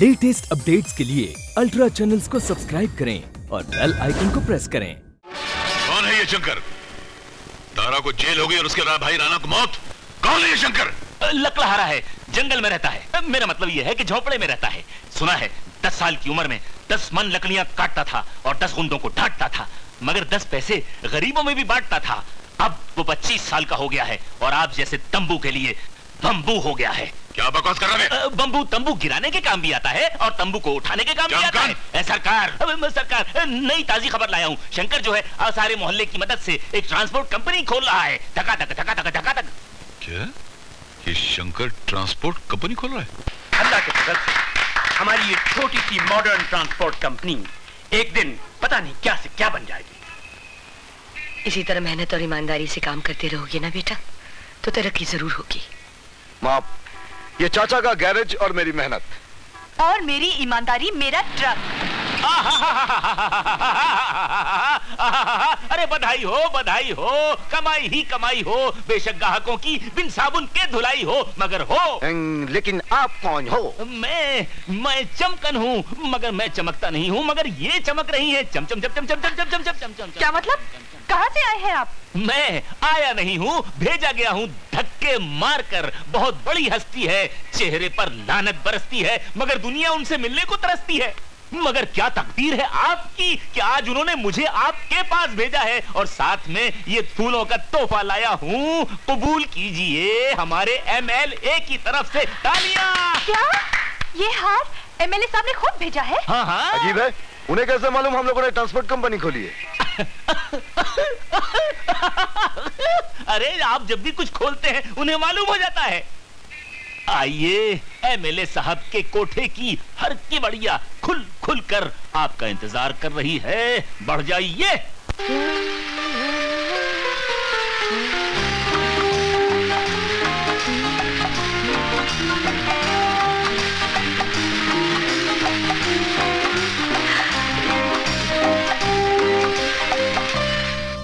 Latest updates के लिए ultra channels को सब्सक्राइब करें और बेल आइकन को प्रेस करें। कौन है ये शंकर? तारा को जेल हो गई और उसके भाई राणा को मौत। कौन है ये शंकर? लकड़हारा है, जंगल में रहता है। मेरा मतलब ये है कि झोपड़े में रहता है। सुना है 10 साल की उम्र में 10 मन लकड़ियां काटता था और 10 गुंडों को डांटता था, मगर 10 पैसे गरीबों में भी बांटता था। अब वो 25 साल का हो गया है और आप जैसे तंबू के लिए बंबू हो गया है। क्या बकवास कर रहे हैं? बंबू तंबू गिराने के काम भी आता है और तंबू को उठाने के काम भी आता है। सरकार नई ताजी खबर लाया हूँ। शंकर जो है सारे मोहल्ले की मदद से एक ट्रांसपोर्ट कंपनी खोल रहा है। धकाधक धकाधक धकाधक। क्या ये शंकर ट्रांसपोर्ट कंपनी खोल रहा है? अल्लाह के फजल से हमारी ये छोटी सी मॉडर्न ट्रांसपोर्ट कंपनी एक दिन पता नहीं क्या से क्या बन जाएगी। इसी तरह मेहनत और ईमानदारी से काम करते रहोगे ना बेटा, तो तरक्की जरूर होगी। माँ, ये चाचा का गैरेज और मेरी मेहनत और मेरी ईमानदारी मेरा ट्रक। अरे बधाई हो, बधाई हो। कमाई ही कमाई हो, बेशक ग्राहकों की बिन साबुन के धुलाई हो, मगर हो। लेकिन आप कौन हो? मैं चमकन हूँ, मगर मैं चमकता नहीं हूँ, मगर ये चमक रही है। चम चम चम चम चम चम चम चम चम। क्या मतलब? कहाँ से आए हैं आप? मैं आया नहीं हूँ, भेजा गया हूँ धक्के मारकर। बहुत बड़ी हस्ती है, चेहरे पर लानत बरसती है, मगर दुनिया उनसे मिलने को तरसती है। मगर क्या तकदीर है आपकी कि आज उन्होंने मुझे आपके पास भेजा है और साथ में ये फूलों का तोहफा लाया हूँ। कबूल कीजिए हमारे MLA की तरफ से तालियां। क्या ये हार MLA साहब ने खुद भेजा है? हाँ हाँ। अजीब है, उन्हें कैसे मालूम हम लोगों ने ट्रांसपोर्ट कंपनी खोली है? अरे आप जब भी कुछ खोलते हैं उन्हें मालूम हो जाता है। आइए MLA साहब के कोठे की हर की बढ़िया खुल खुल कर आपका इंतजार कर रही है। बढ़ जाइए।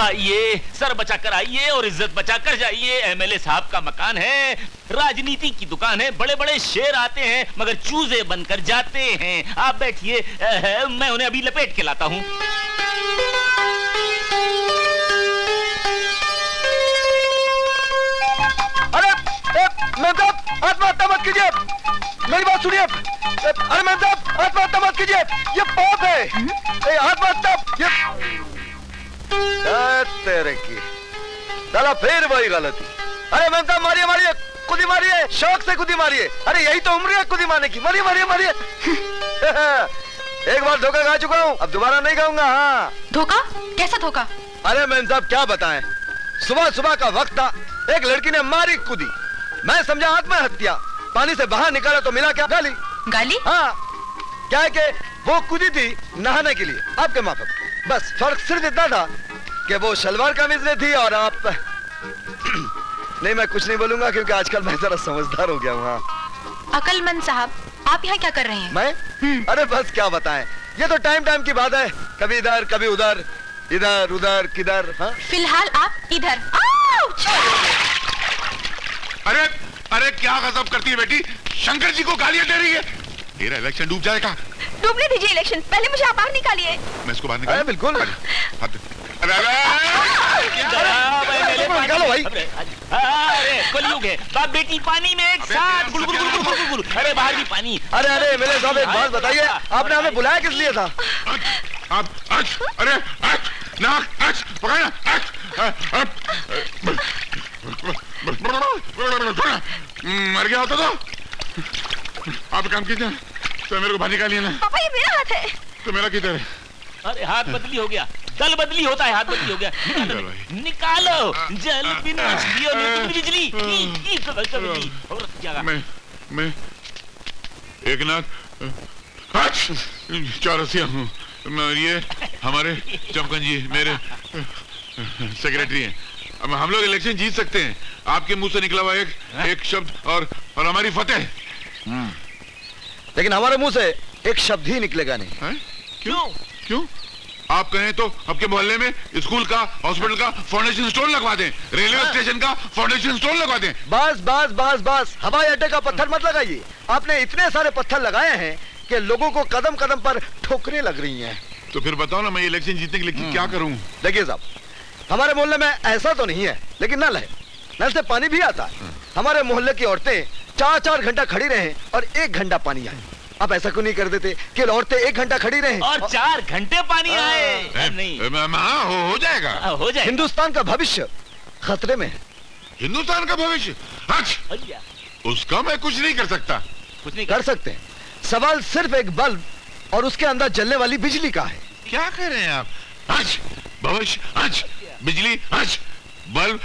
आइए, सर बचाकर आइए और इज्जत बचाकर जाइए। MLA साहब का मकान है, राजनीति की दुकान है। बड़े बड़े शेर आते हैं मगर चूजे बनकर जाते हैं। आप बैठिए, मैं उन्हें अभी लपेट के लाता हूँ। अरे मैम साहब, आत्महत्या मत कीजिए, मेरी बात सुनिए। अरे मैम साहब, आत्महत्या मत कीजिए, ये पाप है। आत्महत्या तेरे की साला, फिर वही गलती। अरे मैम साहब मारिए मारिए, कुदी मारिए, शौक से कुदी मारिए। अरे यही तो उम्र है कुदी मारने की। मारिए मारिए मारिए। एक बार धोखा खा चुका हूँ, अब दोबारा नहीं खाऊंगा। हाँ धोखा? कैसा धोखा? अरे मैम साहब क्या बताएं, सुबह सुबह का वक्त था, एक लड़की ने मारी कुदी। मैं समझा आत्महत्या, पानी से बाहर निकाला तो मिला क्या? गाली। गाली? हाँ, क्या है कि वो कुदी थी नहाने के लिए आपके माफक। बस फर्क सिर्फ इतना था कि वो शलवार कमीज में थी और आप। नहीं, मैं कुछ नहीं बोलूंगा क्योंकि आजकल मैं जरा समझदार हो गया हूँ। अकलमंद साहब, आप यहाँ क्या कर रहे हैं? मैं? अरे बस क्या बताएं, ये तो टाइम टाइम की बात है, कभी इधर कभी उधर, इधर उधर किधर। हाँ? फिलहाल आप इधर। अरे अरे क्या गजब करती है बेटी, शंकर जी को गालियाँ दे रही है। मेरा इलेक्शन डूब जाएगा। डूबने दीजिए इलेक्शन, पहले मुझे आप बाहर निकालिए। मैं इसको बाहर निकाल। बिल्कुल। निकालो भाई। अरे कलयुग है, बाप बेटी पानी में एक साथ गुल गुल गुल गुल गुल। अरे बाहर भी पानी। अरे अरे MLA साहब एक बात बताइए, आपने हमें बुलाया किस लिए था? आप अरे ना मर गया होता तो आप काम कीजिए। तो मेरे को बाहर निकालिए ना। पापा ये मेरा हाथ है। तो मेरा किधर है? अरे हाथ बदली हो गया, दल बदली होता है, हाथ बदली हो गया। निकालो जल बिना बिजली। और क्या मैं एक नाथ 4 रस्सियां हूँ। ये हमारे चमकन जी मेरे सेक्रेटरी हैं। अब हम लोग इलेक्शन जीत सकते हैं, आपके मुंह से निकला हुआ एक शब्द और हमारी फतेह। लेकिन हमारे मुंह से एक शब्द ही निकलेगा नहीं। है? क्यों? क्यों? आप कहें तो आपके मोहल्ले में स्कूल का, हॉस्पिटल का फाउंडेशन स्टोन लगवा दें, रेलवे स्टेशन का फाउंडेशन स्टोन लगवा दें। बस बस बस बस, हवाई अड्डे का पत्थर मत लगाइए। आपने इतने सारे पत्थर लगाए हैं कि लोगों को कदम कदम पर ठोकरें लग रही हैं। तो फिर बताओ ना मैं इलेक्शन जीतने के लिए क्या करूं? देखिए साहब, हमारे मोहल्ले में ऐसा तो नहीं है, लेकिन नल है, नल से पानी भी आता है। हमारे मोहल्ले की औरतें 4-4 घंटा खड़ी रहे और 1 घंटा पानी आए। आप ऐसा क्यों नहीं कर देते कि औरतें 1 घंटा खड़ी रहें और 4 घंटे पानी आए? नहीं हो जाएगा, हो जाएगा। हिंदुस्तान का भविष्य खतरे में है। हिंदुस्तान का भविष्य? अच्छा, उसका मैं कुछ नहीं कर सकता। कुछ नहीं कर सकते। सवाल सिर्फ एक बल्ब और उसके अंदर जलने वाली बिजली का है। क्या कह रहे हैं आप? आज भविष्य, आज बिजली, आज बल्ब।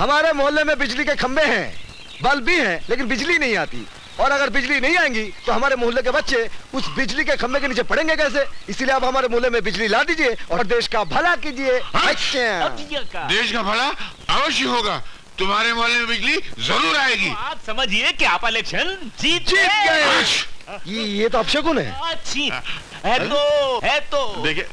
हमारे मोहल्ले में बिजली के खंभे हैं, बल्ब भी हैं, लेकिन बिजली नहीं आती। और अगर बिजली नहीं आएंगी तो हमारे मोहल्ले के बच्चे उस बिजली के खंभे के नीचे पड़ेंगे कैसे? इसीलिए आप हमारे मोहल्ले में बिजली ला दीजिए और देश का भला कीजिए। देश का भला अवश्य होगा। तुम्हारे मोहल्ले में बिजली जरूर आएगी। तो आप समझिए कि आप इलेक्शन जीत गए। ये तो अपशगुन है। है तो देखिए,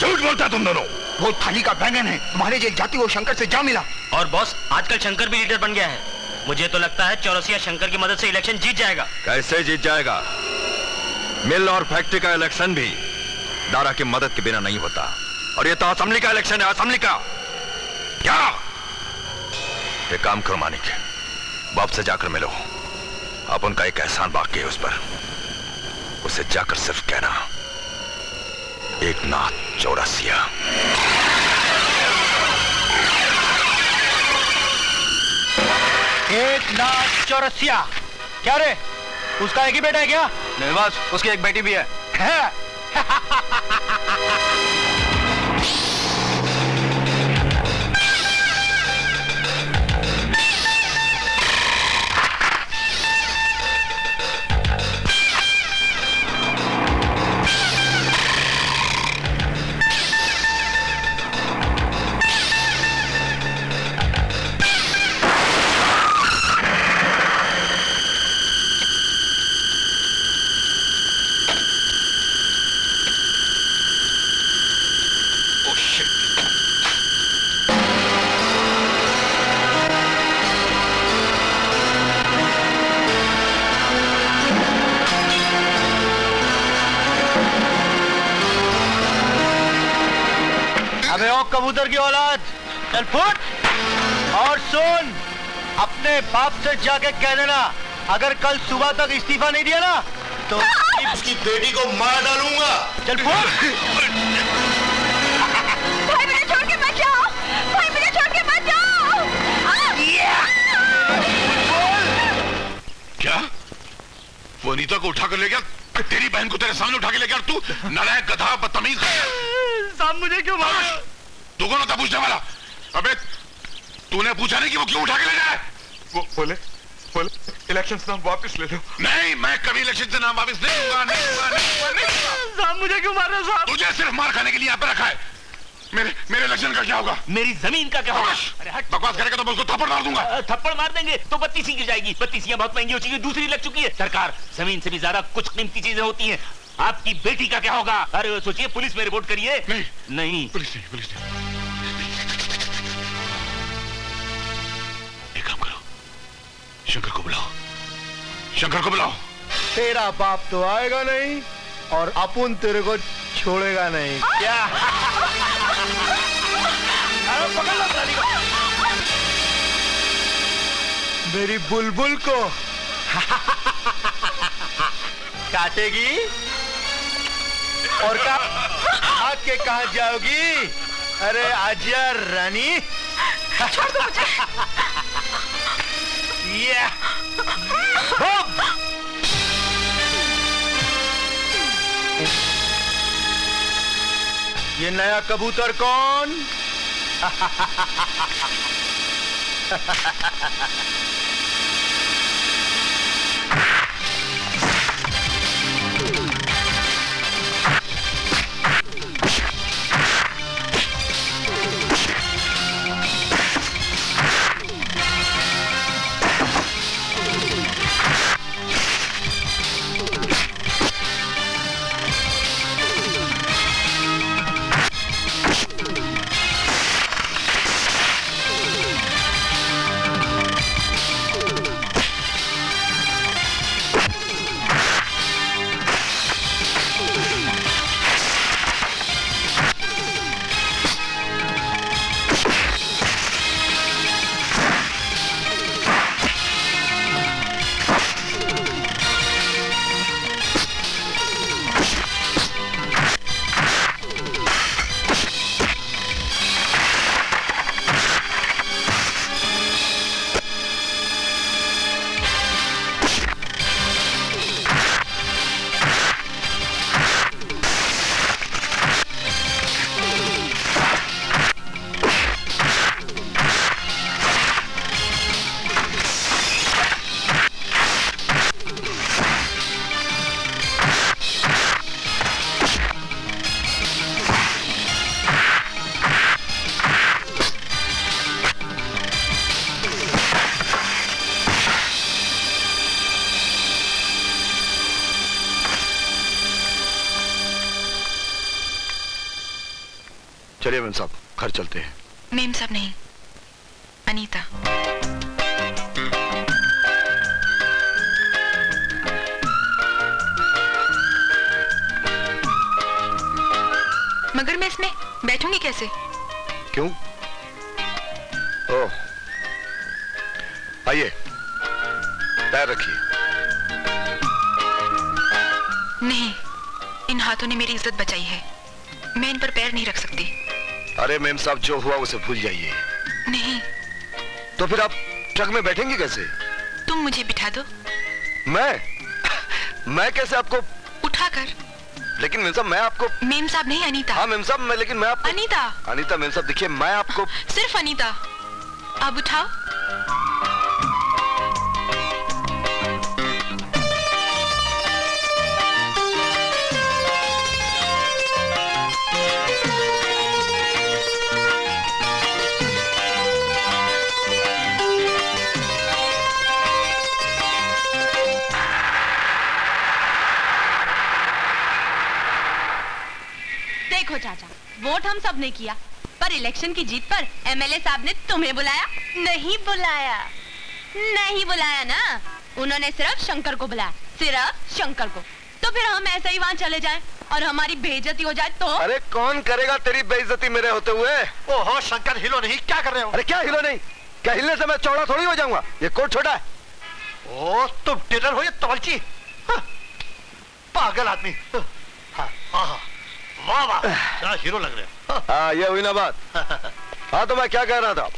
झूठ बोलता तुम दोनों। वो थाली का बैंगन है, तुम्हारे जेल जाती वो शंकर से जा मिला। और बॉस, आजकल शंकर भी लीडर बन गया है। मुझे तो लगता है चौरसिया शंकर की मदद से इलेक्शन जीत जाएगा। कैसे जीत जाएगा? मिल और फैक्ट्री का इलेक्शन भी दारा की मदद के बिना नहीं होता। और ये तो असेंबली का इलेक्शन है, असेंबली का। क्या एक काम करो मानिक, बाप से जाकर मिलो। आप उनका एक एहसान बाकी है उस पर, उसे जाकर सिर्फ कहना एक नाथ चौरसिया। एक नाथ चौरसिया? क्या रे, उसका एक ही बेटा है क्या? नहीं बस, उसकी एक बेटी भी है, की औलाद। चल फुट और सुन, अपने बाप से जाके कह देना अगर कल सुबह तक इस्तीफा नहीं दिया ना तो उसकी बेटी को मार डालूंगा। चल फुट। भाई मुझे छोड़ के मत जाओ, भाई मुझे छोड़ के मत जाओ। क्या वो नीता को उठा कर ले गया? तेरी बहन को तेरे सामने उठा के ले गया? तू नालायक, गधा, बदतमीज। साहब मुझे क्यों मारा? तू कौन था पूछने वाला? अबे तूने पूछा नहीं कि वो क्यों उठा के ले जाए? वो बोले इलेक्शन से नाम वापस ले लो। नहीं, मैं कभी इलेक्शन से नाम वापस नहीं लूंगा। साहब मुझे क्यों मार रहे हो? साहब तुझे सिर्फ मार खाने के लिए यहाँ पे रखा है। मेरे इलेक्शन का क्या होगा? मेरी जमीन का क्या होगा? अरे हट, बकवास करेगा तो मैं उसको थप्पड़ मार दूंगा। थप्पड़ मार देंगे तो 32 गिर जाएगी। 32 बहुत महंगी हो चुकी है, दूसरी लग चुकी है। सरकार, जमीन से भी ज्यादा कुछ कीमती चीजें होती है। आपकी बेटी का क्या होगा? अरे सोचिए, पुलिस में रिपोर्ट करिए। नहीं, पुलिस नहीं। एक काम करो, शंकर को बुलाओ। तेरा बाप तो आएगा नहीं और अपुन तेरे को छोड़ेगा नहीं। क्या मेरी बुलबुल को काटेगी और आके कहाँ जाओगी? अरे आजिया रानी, छोड़ दो मुझे। ये नया कबूतर कौन? चलिए मेम साहब घर चलते हैं। मेम साहब नहीं, अनीता। मगर मैं इसमें बैठूंगी कैसे? क्यों? ओह, आइए पैर रखिए। नहीं, इन हाथों ने मेरी इज्जत बचाई है, मैं इन पर पैर नहीं रख सकती। अरे मेम साहब जो हुआ उसे भूल जाइए। नहीं तो फिर आप ट्रक में बैठेंगी कैसे? तुम मुझे बिठा दो। मैं कैसे? आपको उठाकर। लेकिन मेम साहब मैं आपको। मेम साहब नहीं, अनीता। हाँ मेम साहब मैं, लेकिन मैं आपको। अनीता। अनीता मेम साहब देखिए मैं आपको। सिर्फ अनीता। आप उठाओ। चाचा वोट हम सब ने किया, पर इलेक्शन की जीत पर एमएलए साहब ने तुम्हें बुलाया? नहीं बुलाया। नहीं बुलाया ना, उन्होंने सिर्फ शंकर को बुलाया, सिर्फ शंकर को। तो फिर हम ऐसे ही वहाँ चले जाएं और हमारी बेइज्जती हो जाए तो? अरे कौन करेगा तेरी बेइज्जती मेरे होते हुए? ओहो शंकर हिलो नहीं, क्या कर रहे हो? अरे क्या हिलो नहीं, क्या हिलने से मैं चौड़ा थोड़ी हो जाऊंगा? ये कोट छोटा है। ओ तुम टेलर हो या तौलची? पागल आदमी। वाह वाह क्या हीरो लग रहे हो। हाँ ये हुई ना बात। हाँ तो मैं क्या कह रहा था,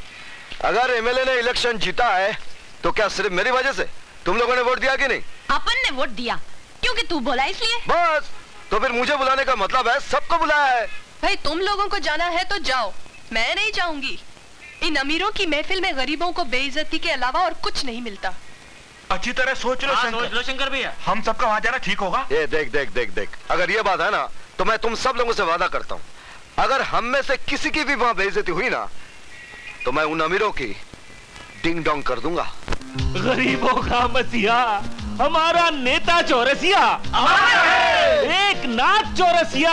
अगर एमएलए ने इलेक्शन जीता है तो क्या सिर्फ मेरी वजह से तुम लोगों ने वोट दिया कि नहीं? अपन ने वोट दिया क्योंकि तू बोला इसलिए। बस तो फिर मुझे बुलाने का मतलब है सबको बुलाया है। भाई तुम लोगों को जाना है तो जाओ, मैं नहीं जाऊंगी। इन अमीरों की महफिल में गरीबों को बेइज्जती के अलावा और कुछ नहीं मिलता। अच्छी तरह सोच लो शंकर। शंकर भैया हम सबका वहाँ जाना ठीक होगा? ये देख देख देख देख, अगर ये बात है ना तो मैं तुम सब लोगों से वादा करता हूँ, अगर हम में से किसी की भी वहाँ बेइज्जती हुई ना तो मैं उन अमीरों की डिंग डोंग कर दूंगा। गरीबों का मसीहा हमारा नेता चौरसिया, एक नाथ चौरसिया,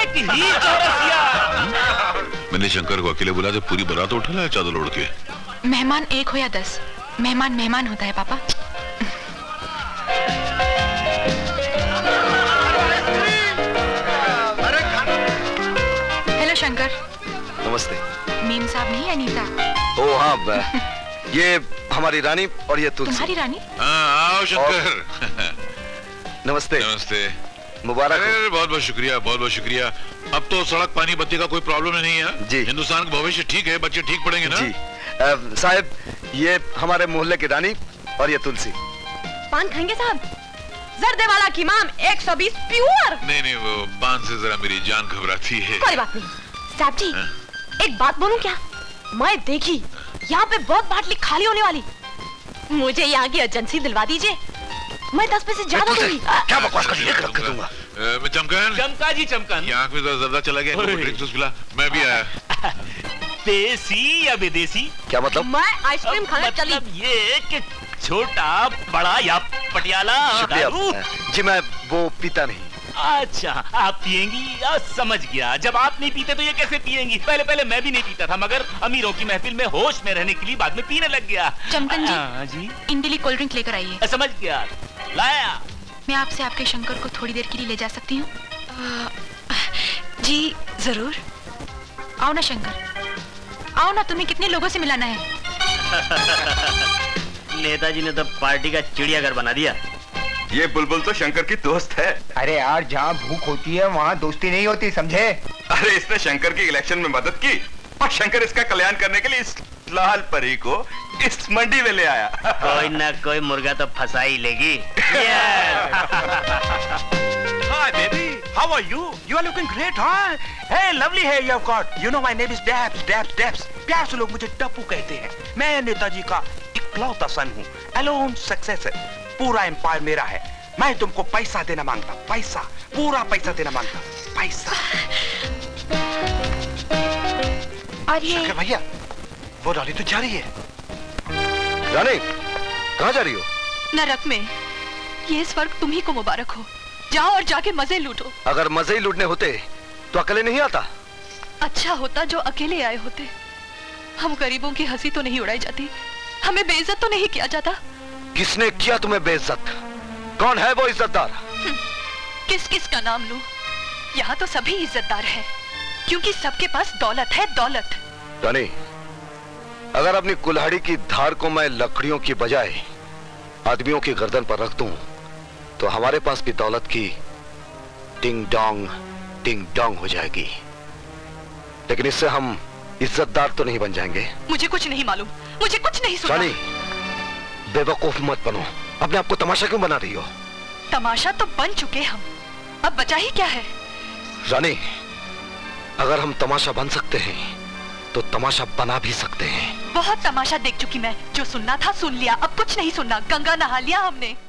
एक ही चौरसिया। मैंने शंकर को अकेले बुला तो पूरी बारात उठा लाया चादर ओढ़ के। मेहमान एक हो या 10, मेहमान मेहमान होता है पापा। हेलो शंकर। नमस्ते। मीम साहब नहीं, अनीता। ओ हाँ ये हमारी रानी और ये तुलसी। तुम्हारी रानी? आओ शंकर। नमस्ते। नमस्ते। मुबारक। अरे बहुत बहुत शुक्रिया, बहुत बहुत शुक्रिया। अब तो सड़क पानी बत्ती का कोई प्रॉब्लम नहीं है जी। हिंदुस्तान का भविष्य ठीक है, बच्चे ठीक पढ़ेंगे ना जी। साहब ये हमारे मोहल्ले की रानी और ये तुलसी। पान खाएंगे साहब? जर्दे वाला की माम 120 प्योर। नहीं नहीं वो पान से जरा मेरी जान घबराती है। कोई बात नहीं साहब जी। एक बात बोलूं क्या? मैं देखी यहाँ पे बहुत बाटली खाली होने वाली, मुझे यहाँ की एजेंसी दिलवा दीजिए, मैं 10 पैसे ज्यादा दूंगी। क्या बकवास कर रही है? रख दूंगा मैं। चमकन। चमका जी चमकन। आंख में जरा जर्दा चला गया, मैं भी आया। देसी या विदेशी? क्या मतलब? मैं आइसक्रीम खाने चली। मतलब ये कि छोटा बड़ा या पटियाला? जी मैं वो पीता नहीं। अच्छा आप पियेंगी? समझ गया, जब आप नहीं पीते तो ये कैसे पियेंगी? पहले पहले मैं भी नहीं पीता था, मगर अमीरों की महफिल में होश में रहने के लिए बाद में पीने लग गया। चमकन जी इंडिली कोल्ड ड्रिंक लेकर आइए। समझ गया, लाया। मैं आपसे आपके शंकर को थोड़ी देर के लिए ले जा सकती हूँ? जी जरूर। आओ ना शंकर, आओ ना, तुम्हें कितने लोगों से मिलाना है। नेताजी ने तो पार्टी का चिड़ियाघर बना दिया। ये बुलबुल तो शंकर की दोस्त है। अरे यार जहाँ भूख होती है वहाँ दोस्ती नहीं होती, समझे? अरे इसने शंकर की इलेक्शन में मदद की और शंकर इसका कल्याण करने के लिए इस लाल परी को इस मंडी में ले आया। कोई ना कोई मुर्गा तो फंसा ही लेगी। Hi baby, how are you? You are looking great, huh? Hey, lovely hair you have got. You know my name is Dabs, Dabs, Dabs. प्यार से लोग मुझे टप्पू कहते हैं। मैं नेताजी का इकलौता सन हूँ, अलोन सक्सेसर। पूरा एम्पायर मेरा है। मैं तुमको पैसा देना मांगता, पैसा, पूरा पैसा देना मांगता, पैसा। शंकर भैया वो रानी तो जा रही है। रानी कहाँ जा रही हो? नरक में। ये स्वर्ग तुम्ही को मुबारक हो, जाओ और जाके मजे लूटो। अगर मजे ही लूटने होते तो अकेले नहीं आता। अच्छा होता जो अकेले आए होते। हम गरीबों की हंसी तो नहीं उड़ाई जाती, हमें बेइज्जत तो नहीं किया जाता। किसने किया तुम्हें बेइज्जत? कौन है वो इज्जतदार? किस किस का नाम लूं? यहाँ तो सभी इज्जतदार हैं, क्योंकि सबके पास दौलत है। दौलत रानी, अगर अपनी कुल्हाड़ी की धार को मैं लकड़ियों की बजाय आदमियों की गर्दन पर रख दूं, तो हमारे पास भी दौलत की टिंग डोंग हो जाएगी, लेकिन इससे हम इज्जतदार तो नहीं बन जाएंगे। मुझे कुछ नहीं मालूम, मुझे कुछ नहीं सुना। रानी, बेवकूफ मत बनो, अपने आप को तमाशा क्यों बना रही हो? तमाशा तो बन चुके हम, अब बचा ही क्या है? रानी, अगर हम तमाशा बन सकते हैं तो तमाशा बना भी सकते हैं। बहुत तमाशा देख चुकी मैं, जो सुनना था सुन लिया, अब कुछ नहीं सुनना। गंगा नहा लिया हमने।